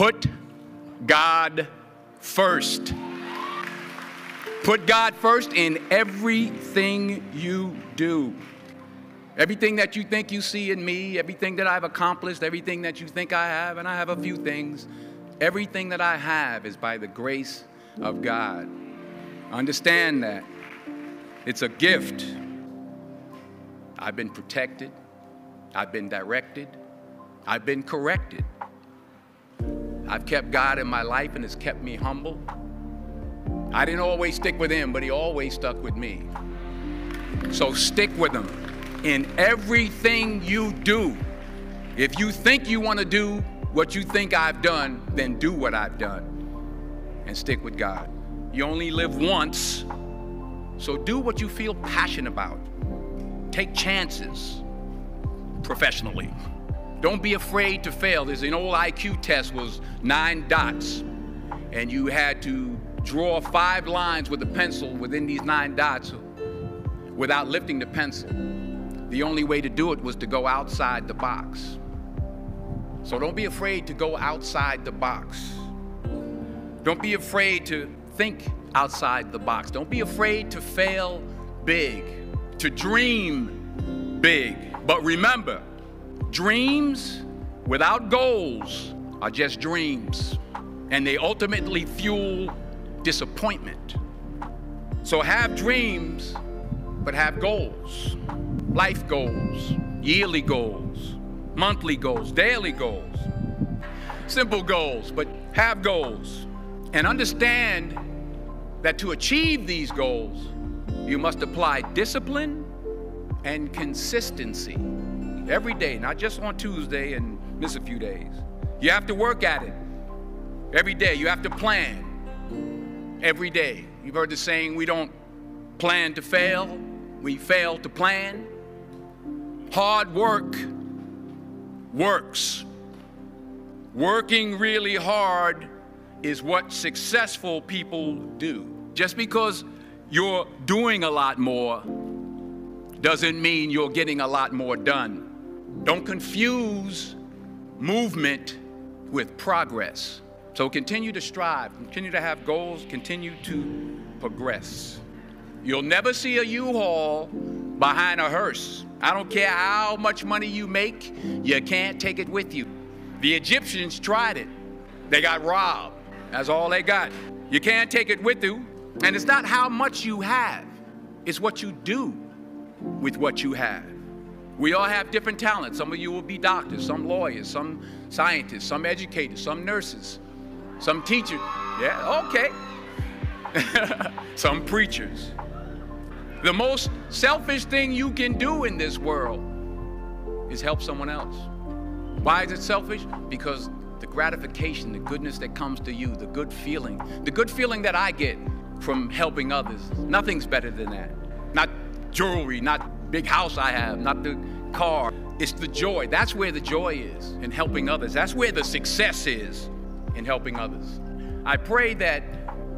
Put God first. Put God first in everything you do. Everything that you think you see in me, everything that I've accomplished, everything that you think I have, and I have a few things, everything that I have is by the grace of God. Understand that. It's a gift. I've been protected. I've been directed. I've been corrected. I've kept God in my life and it's kept me humble. I didn't always stick with him, but he always stuck with me. So stick with him in everything you do. If you think you want to do what you think I've done, then do what I've done and stick with God. You only live once, so do what you feel passionate about. Take chances professionally. Don't be afraid to fail. There's an old IQ test was 9 dots, and you had to draw 5 lines with a pencil within these 9 dots without lifting the pencil. The only way to do it was to go outside the box. So don't be afraid to go outside the box. Don't be afraid to think outside the box. Don't be afraid to fail big, to dream big. But remember, dreams without goals are just dreams, and they ultimately fuel disappointment. So have dreams, but have goals. Life goals, yearly goals, monthly goals, daily goals, simple goals, but have goals. And understand that to achieve these goals, you must apply discipline and consistency every day, not just on Tuesday and miss a few days. You have to work at it every day. You have to plan every day. You've heard the saying, we don't plan to fail, we fail to plan. Hard work works. Working really hard is what successful people do. Just because you're doing a lot more doesn't mean you're getting a lot more done. Don't confuse movement with progress. So continue to strive, continue to have goals, continue to progress. You'll never see a U-Haul behind a hearse. I don't care how much money you make, you can't take it with you. The Egyptians tried it. They got robbed. That's all they got. You can't take it with you. And it's not how much you have, it's what you do with what you have. We all have different talents. Some of you will be doctors, some lawyers, some scientists, some educators, some nurses, some teachers. Yeah, okay. Some preachers. The most selfish thing you can do in this world is help someone else. Why is it selfish? Because the gratification, the goodness that comes to you, the good feeling that I get from helping others, nothing's better than that. Not jewelry, not big house I have, not the car. It's the joy. That's where the joy is in helping others. That's where the success is in helping others. I pray that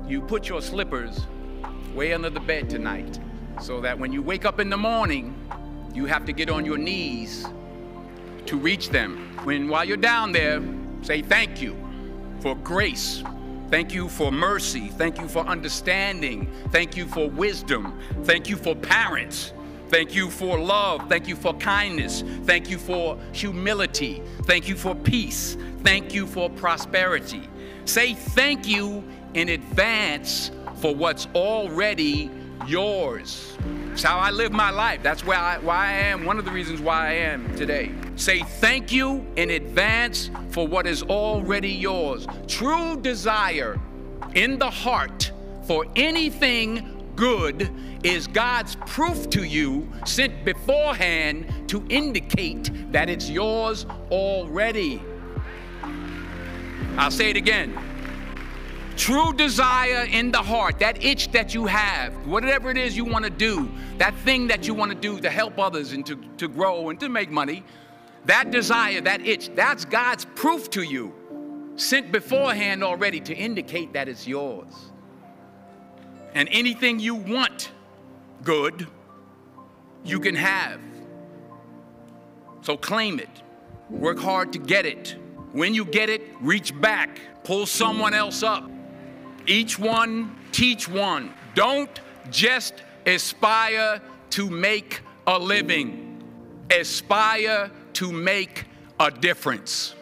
you put your slippers way under the bed tonight so that when you wake up in the morning, you have to get on your knees to reach them. While you're down there, say thank you for grace. Thank you for mercy. Thank you for understanding. Thank you for wisdom. Thank you for parents. Thank you for love. Thank you for kindness. Thank you for humility. Thank you for peace. Thank you for prosperity. Say thank you in advance for what's already yours. It's how I live my life. That's why I am, one of the reasons why I am today. Say thank you in advance for what is already yours. True desire in the heart for anything good is God's proof to you sent beforehand to indicate that it's yours already. I'll say it again. True desire in the heart, that itch that you have, whatever it is you want to do, that thing that you want to do to help others and to grow and to make money, that desire, that itch, that's God's proof to you, sent beforehand already to indicate that it's yours. And anything you want good, you can have. So claim it. Work hard to get it. When you get it, reach back, pull someone else up. Each one, teach one. Don't just aspire to make a living. Aspire to make a difference.